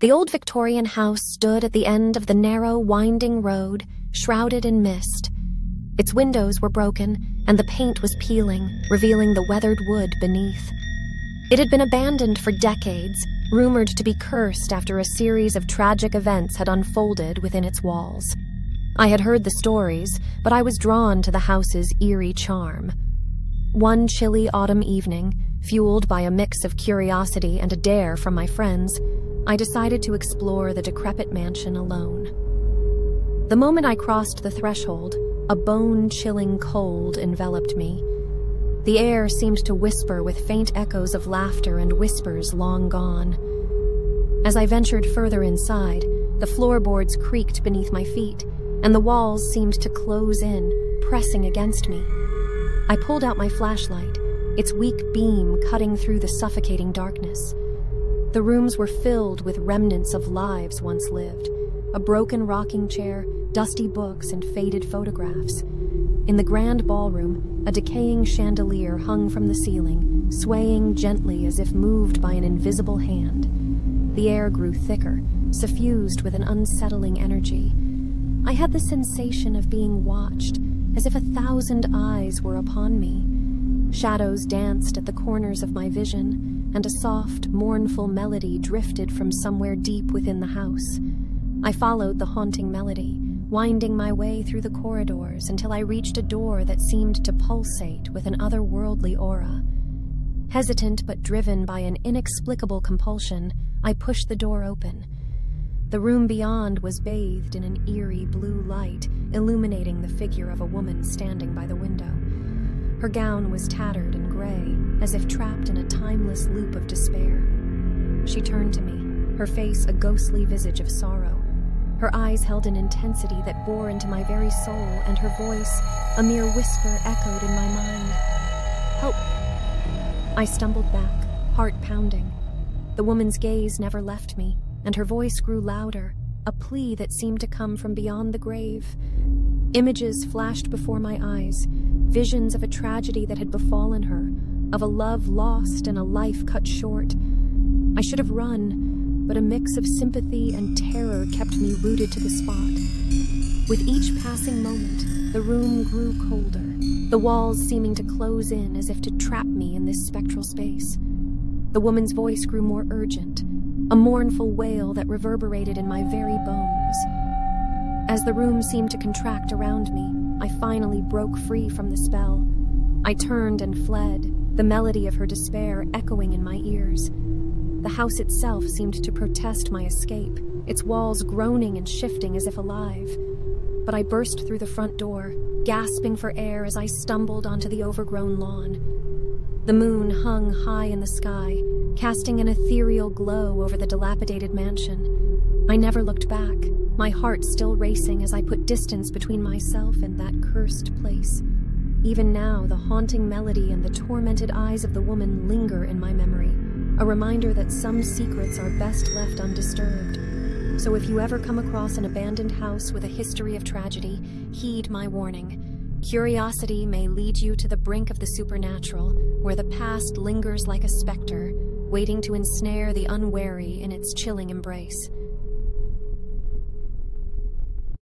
The old Victorian house stood at the end of the narrow, winding road, shrouded in mist. Its windows were broken, and the paint was peeling, revealing the weathered wood beneath. It had been abandoned for decades, rumored to be cursed after a series of tragic events had unfolded within its walls. I had heard the stories, but I was drawn to the house's eerie charm. One chilly autumn evening, fueled by a mix of curiosity and a dare from my friends, I decided to explore the decrepit mansion alone. The moment I crossed the threshold, a bone-chilling cold enveloped me. The air seemed to whisper with faint echoes of laughter and whispers long gone. As I ventured further inside, the floorboards creaked beneath my feet, and the walls seemed to close in, pressing against me. I pulled out my flashlight, its weak beam cutting through the suffocating darkness. The rooms were filled with remnants of lives once lived, a broken rocking chair, dusty books, and faded photographs. In the grand ballroom, a decaying chandelier hung from the ceiling, swaying gently as if moved by an invisible hand. The air grew thicker, suffused with an unsettling energy. I had the sensation of being watched, as if 1,000 eyes were upon me. Shadows danced at the corners of my vision, and a soft, mournful melody drifted from somewhere deep within the house. I followed the haunting melody, winding my way through the corridors until I reached a door that seemed to pulsate with an otherworldly aura. Hesitant but driven by an inexplicable compulsion, I pushed the door open. The room beyond was bathed in an eerie blue light, illuminating the figure of a woman standing by the window. Her gown was tattered and gray, as if trapped in a timeless loop of despair. She turned to me, her face a ghostly visage of sorrow. Her eyes held an intensity that bore into my very soul, and her voice, a mere whisper, echoed in my mind. "Help!" I stumbled back, heart pounding. The woman's gaze never left me, and her voice grew louder, a plea that seemed to come from beyond the grave. Images flashed before my eyes, visions of a tragedy that had befallen her, of a love lost and a life cut short. I should have run, but a mix of sympathy and terror kept me rooted to the spot. With each passing moment, the room grew colder, the walls seeming to close in as if to trap me in this spectral space. The woman's voice grew more urgent, a mournful wail that reverberated in my very bones. As the room seemed to contract around me, I finally broke free from the spell. I turned and fled, the melody of her despair echoing in my ears. The house itself seemed to protest my escape, its walls groaning and shifting as if alive. But I burst through the front door, gasping for air as I stumbled onto the overgrown lawn. The moon hung high in the sky, casting an ethereal glow over the dilapidated mansion. I never looked back, my heart still racing as I put distance between myself and that cursed place. Even now, the haunting melody and the tormented eyes of the woman linger in my memory, a reminder that some secrets are best left undisturbed. So if you ever come across an abandoned house with a history of tragedy, heed my warning. Curiosity may lead you to the brink of the supernatural, where the past lingers like a specter, waiting to ensnare the unwary in its chilling embrace.